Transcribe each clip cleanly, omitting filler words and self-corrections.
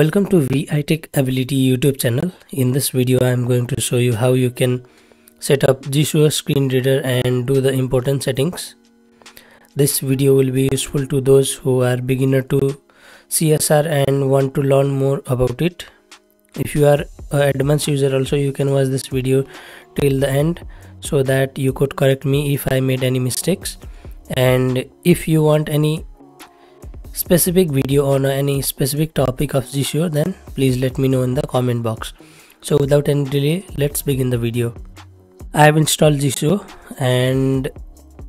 Welcome to VI Techability YouTube channel. In this video I am going to show you how you can set up Jieshuo screen reader and do the important settings. This video will be useful to those who are beginner to CSR and want to learn more about it. If you are an advanced user also, you can watch this video till the end so that you could correct me if I made any mistakes. And if you want any specific video on any specific topic of Jieshuo, then please let me know in the comment box. So without any delay, let's begin the video. I have installed Jieshuo, and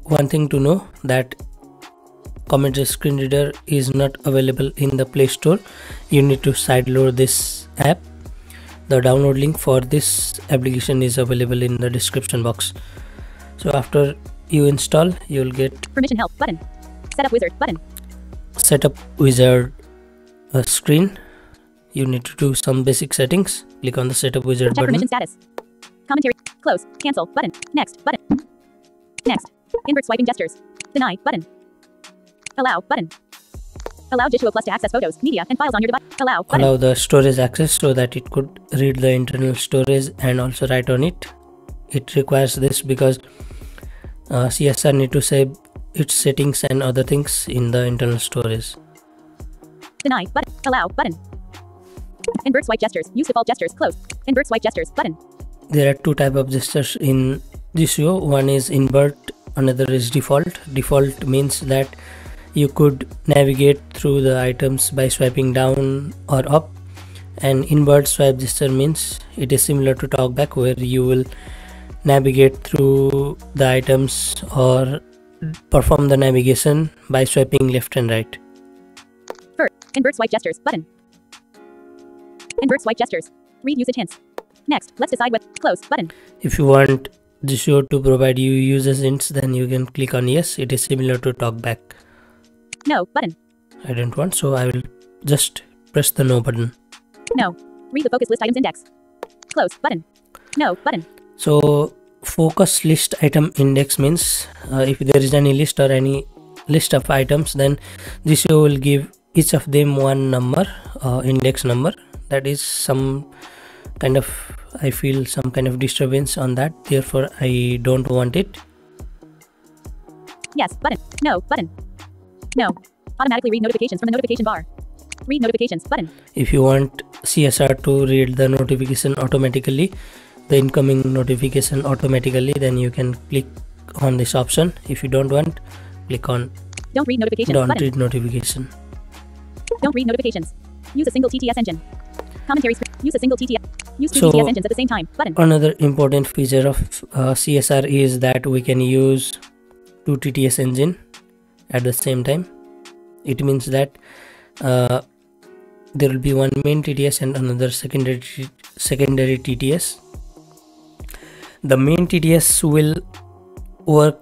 one thing to know that Commenter screen reader is not available in the Play Store. You need to sideload this app. The download link for this application is available in the description box. So after you install, you will get permission help button, setup wizard button. Setup wizard screen. You need to do some basic settings. Click on the setup wizard button. Permission status. Commentary. Close. Cancel. Button. Next. Button. Next. Invert swiping gestures. Deny. Button. Allow. Button. Allow Jieshuo Plus to access photos, media, and files on your device. Allow. Button. Allow the storage access so that it could read the internal storage and also write on it. It requires this because CSR need to save its settings and other things in the internal storage. Deny button. Allow button. Invert swipe gestures. Use default gestures. Close. Invert swipe gestures. Button. There are two types of gestures in Jieshuo. One is invert, another is default. Default means that you could navigate through the items by swiping down or up, and invert swipe gesture means it is similar to TalkBack, where you will navigate through the items or perform the navigation by swiping left and right. First, invert swipe gestures button. Invert swipe gestures. Read usage hints. Next, let's decide what close button. If you want Jieshuo to provide you users hints, then you can click on yes. It is similar to TalkBack. No button. I don't want, so I will just press the no button. No. Read the focus list items index. Close button. No button. So focus list item index means if there is any list or any list of items, then Jieshuo will give each of them one number, index number. That is some kind of, I feel some kind of disturbance on that, therefore I don't want it. Yes button. No button. No. Automatically read notifications from the notification bar. Read notifications button. If you want CSR to read the notification automatically, the incoming notification automatically, then you can click on this option. If you don't want, click on don't read notifications. Don't read notification. Don't read notifications. Use a single TTS engine. Commentary script. Use a single TTS. Use two TTS engines at the same time. Button. Another important feature of CSR is that we can use two TTS engine at the same time. It means that there will be one main TTS and another secondary TTS. The main TTS will work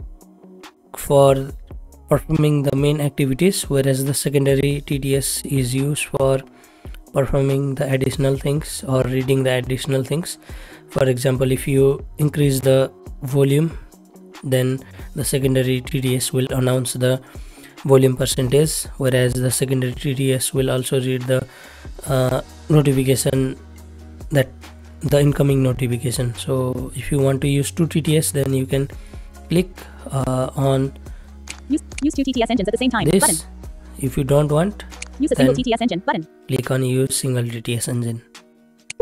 for performing the main activities, whereas the secondary TTS is used for performing the additional things or reading the additional things. For example, if you increase the volume, then the secondary TTS will announce the volume percentage, whereas the secondary TTS will also read the notification, that the incoming notification. So if you want to use two TTS, then you can click on use two TTS engines at the same time this button. If you don't want, use a single TTS engine button. Click on use single TTS engine.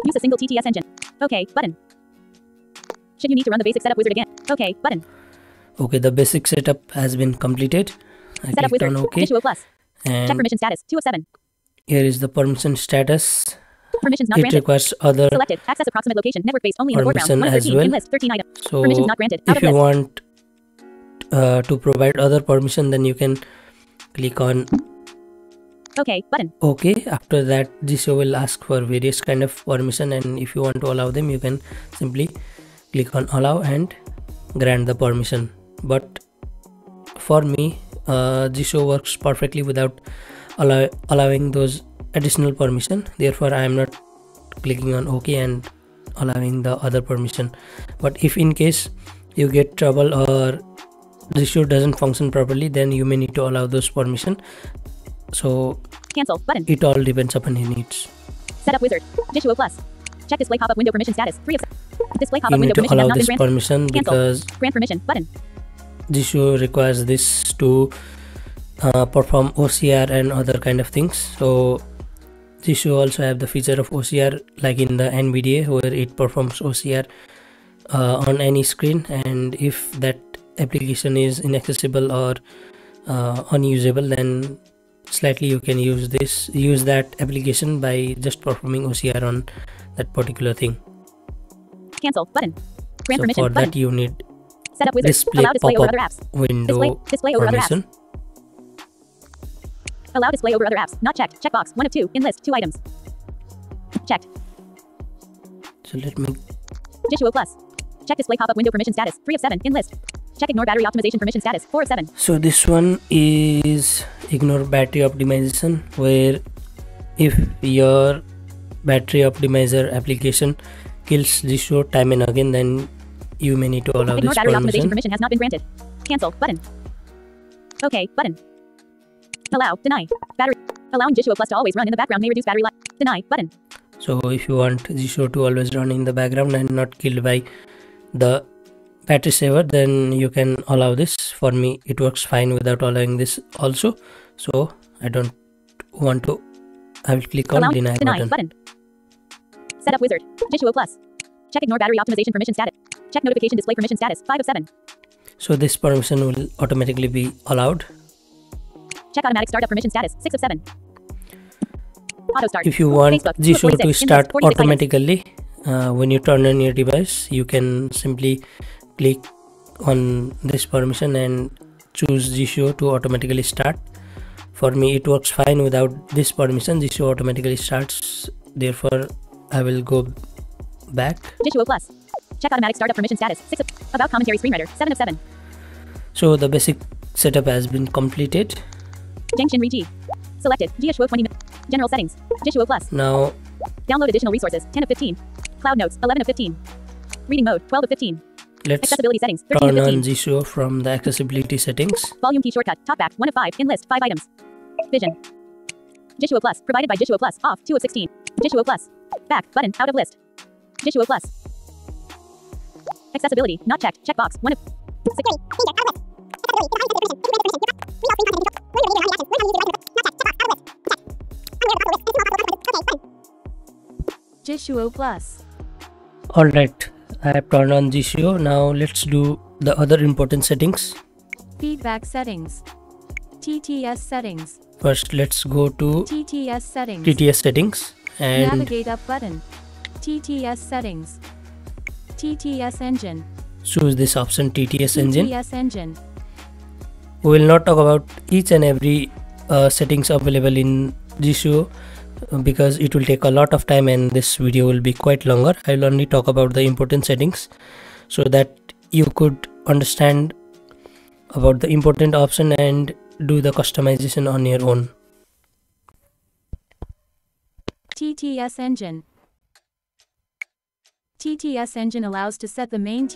Use a single TTS engine. Okay button. Should you need to run the basic setup wizard again? Okay button. Okay, the basic setup has been completed. I setup wizard. Okay. Jieshuo Plus. Check permission status 2 of 7. Here is the permission status. Permissions not it granted. Requires other selected access approximate location network based only in the background. As 13, well. In list 13 items. So permissions not granted. Out if you list. Want to provide other permission, then you can click on OK button. Okay. After that, Jieshuo will ask for various kind of permission, and if you want to allow them, you can simply click on allow and grant the permission. But for me, Jieshuo works perfectly without allowing those additional permission, therefore I am not clicking on OK and allowing the other permission. But if in case you get trouble or Jieshuo doesn't function properly, then you may need to allow those permission. So cancel button. It all depends upon your needs. Setup wizard. Jieshuo plus. Check display pop-up window permission status. 3 of display pop-up window permission has not been granted. Permission because grant permission button. Jieshuo requires this to perform OCR and other kind of things. So Jieshuo also have the feature of OCR like in the NVDA, where it performs OCR on any screen, and if that application is inaccessible or unusable, then slightly you can use that application by just performing OCR on that particular thing. Cancel button. Grant permission for button. That you need setup wizard. Display pop-up window display over permission. Other apps. Allow display over other apps. Not checked. Checkbox. 1 of 2. In list. 2 items. Checked. So let me. Jieshuo plus. Check display pop-up window permission status. 3 of 7. In list. Check ignore battery optimization permission status. 4 of 7. So this one is ignore battery optimization, where if your battery optimizer application kills Jieshuo time and again, then you may need to allow ignore this battery optimization permission has not been granted. Cancel button. Okay button. Allow, deny, battery. Allowing Jieshuo Plus to always run in the background may reduce battery life. Deny, button. So if you want Jieshuo to always run in the background and not killed by the battery saver, then you can allow this. For me, it works fine without allowing this also. So I don't want to. I will click on deny, button. Setup wizard, Jieshuo Plus. Check ignore battery optimization permission status. Check notification display permission status, 5 of 7. So this permission will automatically be allowed. Check automatic startup permission status, 6 of 7. Auto start. If you want Jieshuo to start automatically when you turn on your device, you can simply click on this permission and choose Jieshuo to automatically start. For me, it works fine without this permission. Jieshuo automatically starts. Therefore, I will go back. Jieshuo plus. Check automatic startup permission status, 6 of. About commentary screenwriter, 7 of 7. So the basic setup has been completed. Junction Regi. Selected. Jieshuo 20. General settings. Jieshuo plus. Now. Download additional resources. 10 of 15. Cloud notes. 11 of 15. Reading mode. 12 of 15. Let's accessibility settings. 13 turn of 15. On Jieshuo from the accessibility settings. Volume key shortcut. TalkBack. 1 of 5. In list. 5 items. Vision. Jieshuo plus. Provided by Jieshuo plus. Off. 2 of 16. Jieshuo plus. Back. Button. Out of list. Jieshuo plus. Accessibility. Not checked. Checkbox. 1 of. Jieshuo plus. Alright, I have turned on Jieshuo. Now let's do the other important settings. Feedback settings. TTS settings. First let's go to TTS settings. TTS settings and navigate up button. TTS settings. TTS engine. Choose this option, TTS engine. TTS engine. We will not talk about each and every settings available in Jieshuo because it will take a lot of time and this video will be quite longer. I will only talk about the important settings so that you could understand about the important option and do the customization on your own. TTS engine. TTS engine allows to set the main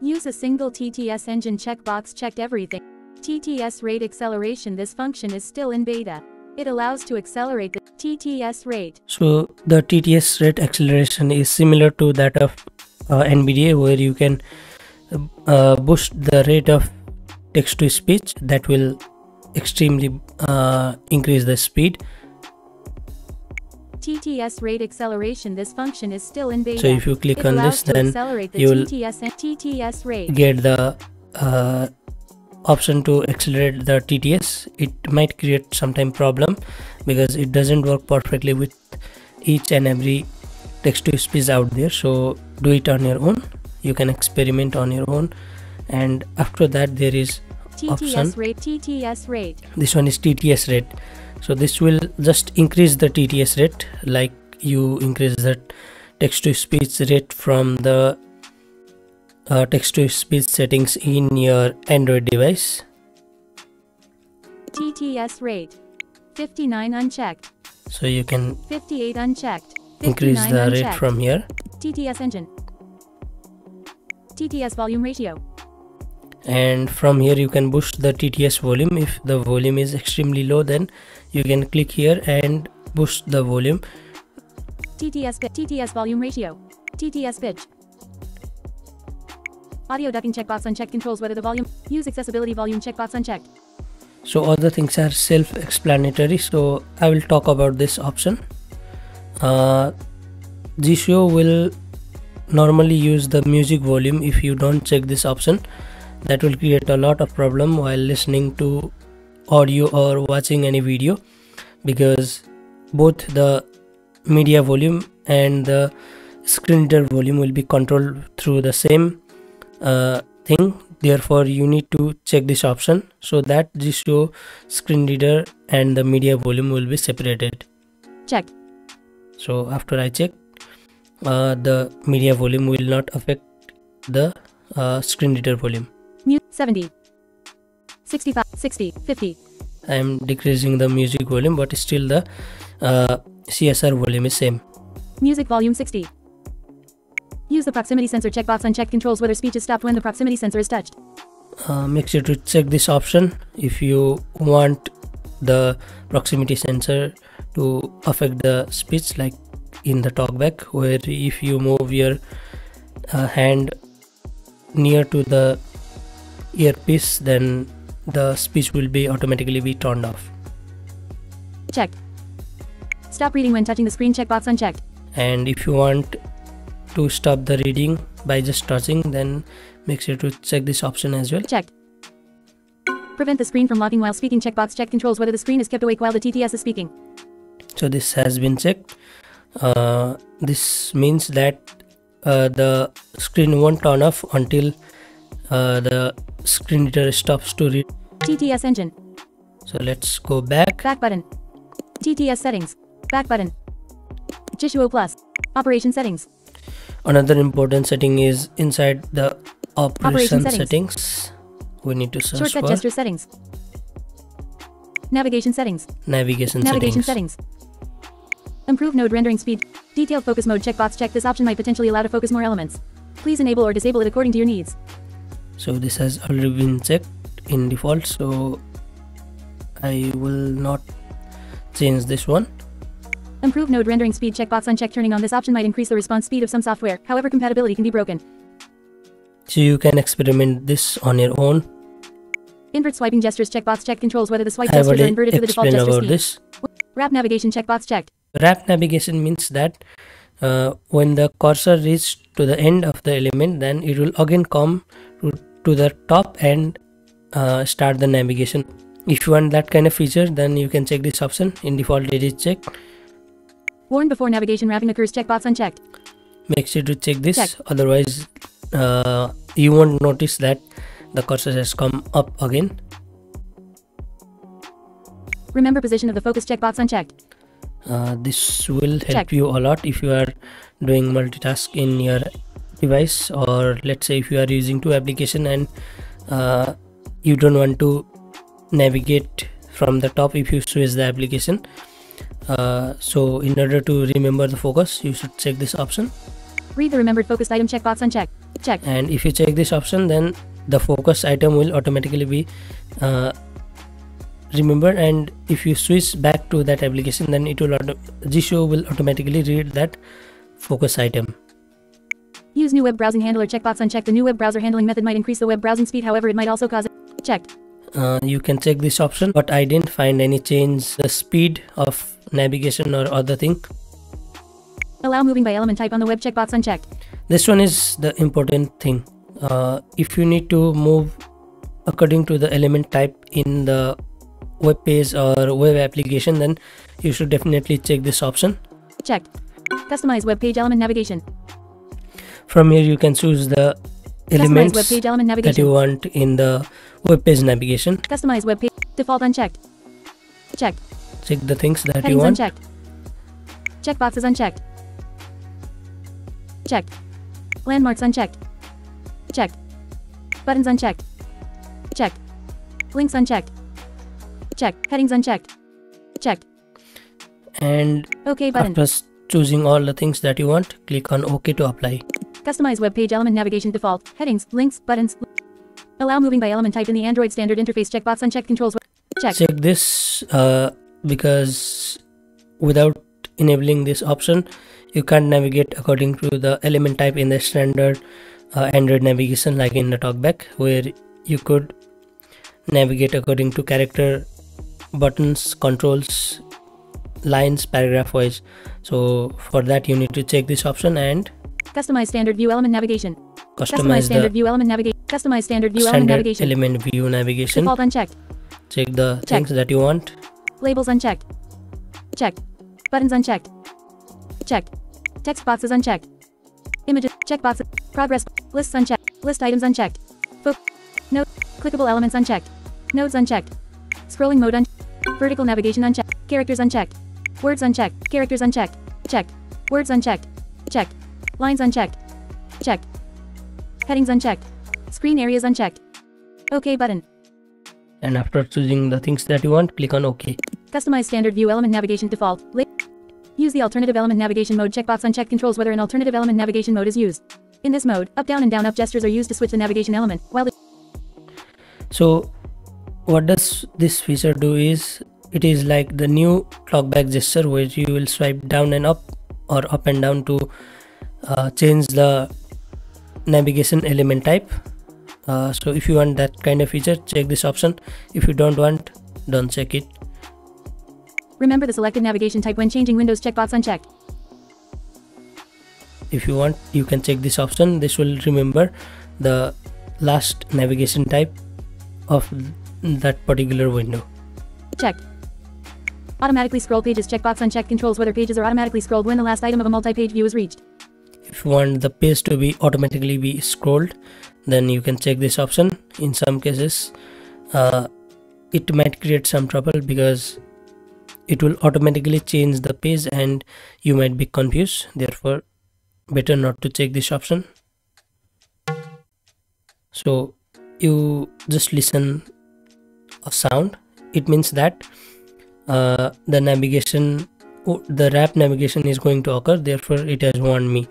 use a single TTS engine checkbox checked everything. TTS rate acceleration. This function is still in beta. It allows to accelerate the TTS rate. So the TTS rate acceleration is similar to that of NVDA, where you can boost the rate of text to speech. That will extremely increase the speed. TTS rate acceleration. This function is still in beta. So if you click on this, then you will get the option to accelerate the TTS. It might create sometime problem because it doesn't work perfectly with each and every text to speech out there. So do it on your own. You can experiment on your own, and after that there is option TTS rate. This one is TTS rate. So this will just increase the TTS rate like you increase the text to speech rate from the text-to-speech settings in your Android device. TTS rate 59 unchecked. So you can 58 unchecked. Increase the rate from here. TTS engine. TTS volume ratio. And from here you can boost the TTS volume. If the volume is extremely low, then you can click here and boost the volume TTS pitch, TTS volume ratio, TTS pitch. Audio ducking checkbox unchecked controls whether the volume. Use accessibility volume checkbox unchecked. So other things are self-explanatory, so I will talk about this option. Jieshuo will normally use the music volume. If you don't check this option, that will create a lot of problem while listening to audio or watching any video, because both the media volume and the screen reader volume will be controlled through the same thing. Therefore you need to check this option so that Jieshuo screen reader and the media volume will be separated. Check. So after I check, the media volume will not affect the screen reader volume. 70, 65, 60, 50. I am decreasing the music volume, but still the CSR volume is same. Music volume 60. Use the proximity sensor checkbox unchecked controls whether speech is stopped when the proximity sensor is touched. Make sure to check this option if you want the proximity sensor to affect the speech, like in the TalkBack, where if you move your hand near to the earpiece, then the speech will be automatically be turned off. Checked. Stop reading when touching the screen checkbox unchecked. And if you want to stop the reading by just touching, then make sure to check this option as well. Checked. Prevent the screen from locking while speaking checkbox check controls whether the screen is kept awake while the TTS is speaking. So this has been checked. This means that the screen won't turn off until the screen reader stops to read. TTS engine. So let's go back. Back button. TTS settings. Back button. Jieshuo Plus. Operation settings. Another important setting is inside the operation settings. We need to search shortcut for gesture settings. Navigation settings. Navigation settings. Improve node rendering speed. Detailed focus mode checkbox check. This option might potentially allow to focus more elements. Please enable or disable it according to your needs. So this has already been checked in default, so I will not change this one. Improve node rendering speed checkbox unchecked. Turning on this option might increase the response speed of some software, however compatibility can be broken. So you can experiment this on your own. Invert swiping gestures checkbox check controls whether the swipe gestures are inverted to the default gesture speed. This. Wrap navigation checkbox checked. Wrap navigation means that when the cursor reaches to the end of the element, then it will again come to the top and start the navigation. If you want that kind of feature, then you can check this option. In default it is checked. Warn before navigation wrapping occurs checkbox unchecked. Make sure to check this. Check. Otherwise you won't notice that the cursor has come up again. Remember position of the focus checkbox unchecked. This will help check. You a lot if you are doing multitask in your device, or let's say if you are using two applications and you don't want to navigate from the top if you switch the application. So in order to remember the focus, you should check this option. Read the remembered focused item checkbox unchecked. Check. And if you check this option, then the focus item will automatically be remembered, and if you switch back to that application, then it will Jieshuo will automatically read that focus item. Use new web browsing handler checkbox unchecked. The new web browser handling method might increase the web browsing speed, however it might also cause it. Checked. You can check this option, but I didn't find any change the speed of navigation or other thing. Allow moving by element type on the web checkbox unchecked. This one is the important thing. If you need to move according to the element type in the web page or web application, then you should definitely check this option. Checked. Customize web page element navigation. From here you can choose the elements web page element navigation that you want in the web page navigation. Customize web page default unchecked. Checked. Check the things that headings you want. Unchecked. Checkboxes unchecked. Checked. Landmarks unchecked. Checked. Buttons unchecked. Checked. Links unchecked. Checked. Headings unchecked. Checked. And OK button. After choosing all the things that you want, click on OK to apply. Customize web page element navigation default, headings, links, buttons. Allow moving by element type in the Android standard interface checkbox unchecked controls. Check. Check this because without enabling this option, you can't navigate according to the element type in the standard Android navigation like in the TalkBack, where you could navigate according to character, buttons, controls, lines, paragraph wise. So for that you need to check this option and customize standard view element navigation. Customize standard view element navigation. Customize standard view element navigation. Element view navigation. Default unchecked. Check the things that you want. Labels unchecked. Checked. Buttons unchecked. Checked. Text boxes unchecked. Images check boxes. Progress lists unchecked. List items unchecked. Book note clickable elements unchecked. Nodes unchecked. Scrolling mode unchecked. Vertical navigation unchecked. Characters unchecked. Words unchecked. Characters unchecked. Checked. Words unchecked. Checked. Lines unchecked. Checked. Headings unchecked. Screen areas unchecked. OK button. And after choosing the things that you want, click on OK. Customize standard view element navigation default. Use the alternative element navigation mode checkbox unchecked controls whether an alternative element navigation mode is used. In this mode, up, down, and down up gestures are used to switch the navigation element. While so, what does this feature do is, it is like the new TalkBack gesture where you will swipe down and up or up and down to change the navigation element type. So if you want that kind of feature, check this option. If you don't want, don't check it. Remember the selected navigation type when changing windows checkbox unchecked. If you want, you can check this option. This will remember the last navigation type of that particular window. Checked. Automatically scroll pages checkbox unchecked controls whether pages are automatically scrolled when the last item of a multi-page view is reached. If you want the page to be automatically be scrolled, then you can check this option. In some cases it might create some trouble because it will automatically change the page and you might be confused, therefore better not to check this option. So you just listen a sound, it means that the navigation, the wrap navigation is going to occur, therefore it has warned me.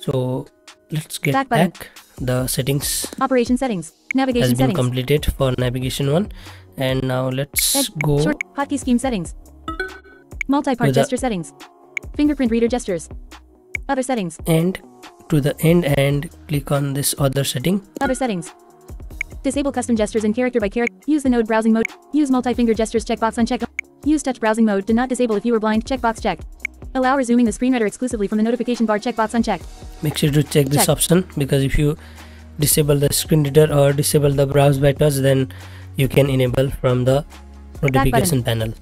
So let's get back. The settings, operation settings, navigation has been settings completed for navigation 1, and now let's go hotkey scheme settings, multi-part gesture settings, fingerprint reader gestures, other settings, and to the end and click on this other setting, other settings. Disable custom gestures in character by character. Use the node browsing mode. Use multi-finger gestures checkbox unchecked. Use touch browsing mode. Do not disable if you are blind checkbox checked. Allow resuming the screen reader exclusively from the notification bar checkbox unchecked. Make sure to check this option, because if you disable the screen reader or disable the browse by touch, then you can enable from the notification panel.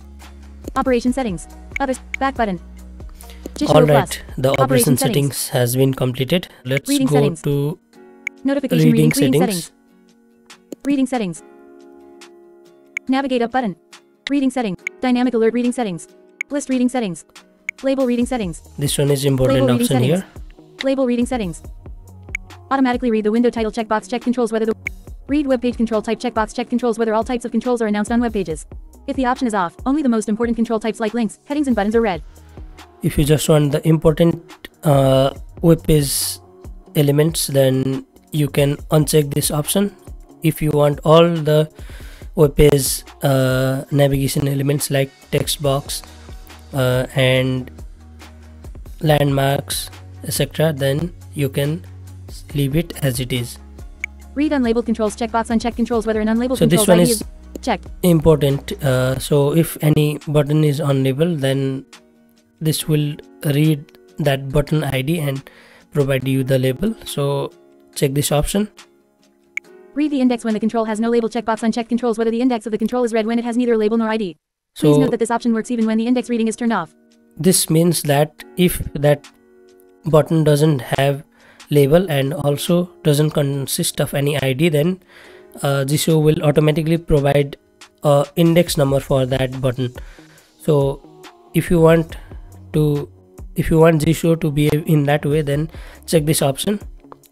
Operation settings. Others. Back button. Alright, the operation settings has been completed. Let's go to notification reading settings. Reading settings. Navigate up button. Reading setting. Dynamic alert reading settings. List reading settings. Label reading settings. This one is important option here. Label reading settings. Automatically read the window title checkbox check controls whether the read web page control type checkbox check controls whether all types of controls are announced on web pages. If the option is off, only the most important control types like links, headings, and buttons are read. If you just want the important web page elements, then you can uncheck this option. If you want all the web page navigation elements like text box and landmarks, etc., then you can leave it as it is. Read unlabeled controls checkbox unchecked controls whether an unlabeled control this one is checked. Important. So if any button is unlabeled, then this will read that button ID and provide you the label. So check this option. Read the index when the control has no label checkbox unchecked controls whether the index of the control is read when it has neither label nor ID. Please note that this option works even when the index reading is turned off. This means that if that button doesn't have label and also doesn't consist of any ID, then Jieshuo will automatically provide an index number for that button. So if you want Jieshuo to behave in that way, then check this option.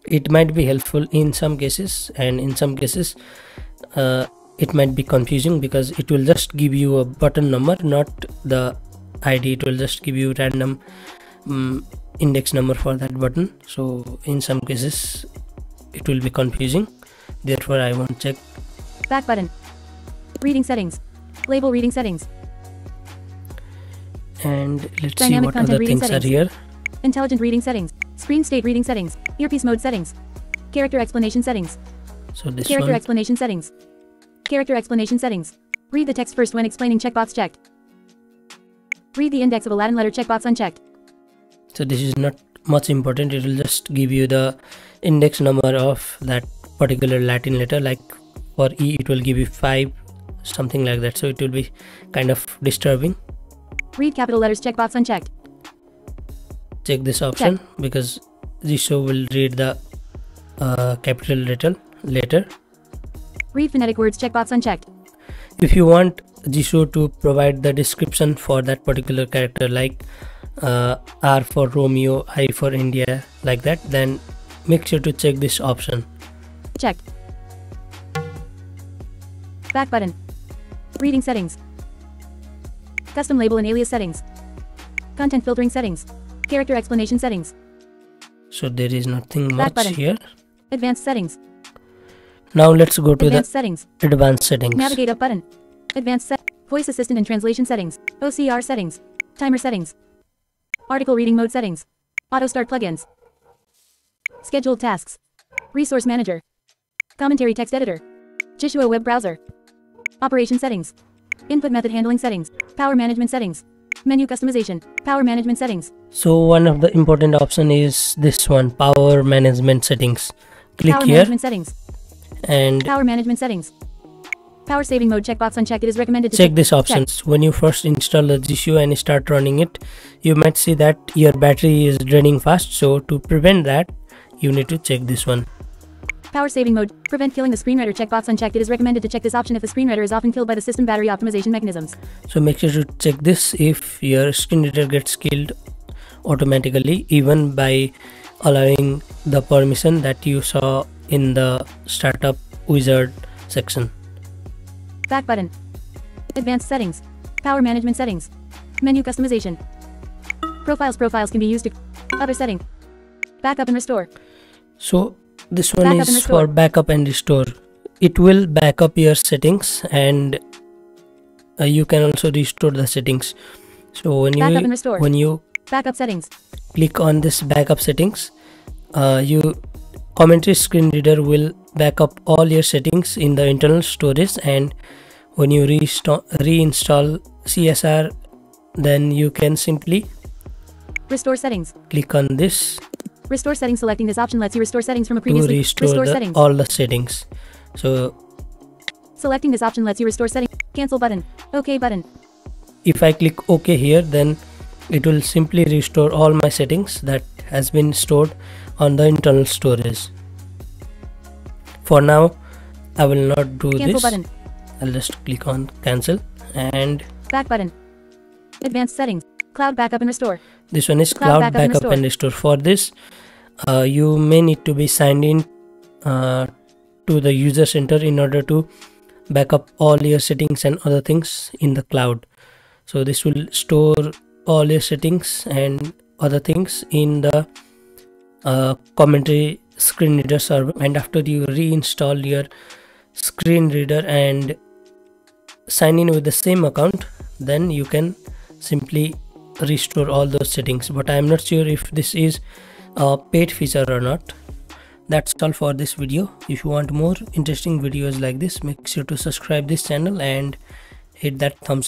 It might be helpful in some cases, and in some cases it might be confusing because it will just give you a button number, not the ID. It will just give you random index number for that button, so in some cases it will be confusing, therefore I won't check. Back button. Reading settings. Label reading settings. And let's see what other things are here. Intelligent reading settings, screen state reading settings, earpiece mode settings, character explanation settings. So this character explanation settings. Character explanation settings. Read the text first when explaining checkbox checked. Read the index of a Latin letter checkbox unchecked. So this is not much important. It will just give you the index number of that particular Latin letter. Like for E, it will give you 5, something like that. So it will be kind of disturbing. Read capital letters checkbox unchecked. Check this option because Jieshuo will read the capital letter later. Read phonetic words checkbox unchecked. If you want Jieshuo to provide the description for that particular character, like R for Romeo, I for India, like that, then make sure to check this option. Checked. Back button. Reading settings. Custom label and alias settings. Content filtering settings. Character explanation settings. So there is nothing much here. Advanced settings. Now let's go to the settings. Advanced settings. Navigate up button. Advanced set. Voice assistant and translation settings. OCR settings. Timer settings. Article reading mode settings. Auto start plugins. Scheduled tasks. Resource manager. Commentary text editor. Jieshuo web browser. Operation settings. Input method handling settings. Power management settings. Menu customization. Power management settings. So one of the important option is this one, power management settings. Click here. Power management settings. And power management settings. Power saving mode checkbox unchecked. It is recommended to check this option. When you first install the Jieshuo and start running it, you might see that your battery is draining fast. So to prevent that, you need to check this one. Power saving mode. Prevent killing the screenreader checkbox unchecked. It is recommended to check this option if the screenreader is often killed by the system battery optimization mechanisms. So make sure to check this if your screenreader gets killed automatically, even by allowing the permission that you saw in the startup wizard section. Back button. Advanced settings. Power management settings. Menu customization. Profiles. Profiles can be used to other setting. Backup and restore. So this one is for backup and restore. It will back up your settings and you can also restore the settings. So when you backup settings, click on this backup settings, commentary screen reader will back up all your settings in the internal storage, and when you reinstall CSR, then you can simply restore settings. Click on this restore settings. Selecting this option lets you restore settings from a previously all the settings. So selecting this option lets you restore settings. Cancel button. OK button. If I click OK here, then it will simply restore all my settings that has been stored on the internal storage. For now, I will not do this. Cancel button. I'll just click on cancel and back button. Advanced settings. Cloud backup and restore. This one is cloud backup and restore. For this, you may need to be signed in to the user center in order to back up all your settings and other things in the cloud. So this will store all your settings and other things in the commentary screen reader server, and after you reinstall your screen reader and sign in with the same account, then you can simply restore all those settings. But I am not sure if this is a paid feature or not. That's all for this video. If you want more interesting videos like this, make sure to subscribe this channel and hit that thumbs up.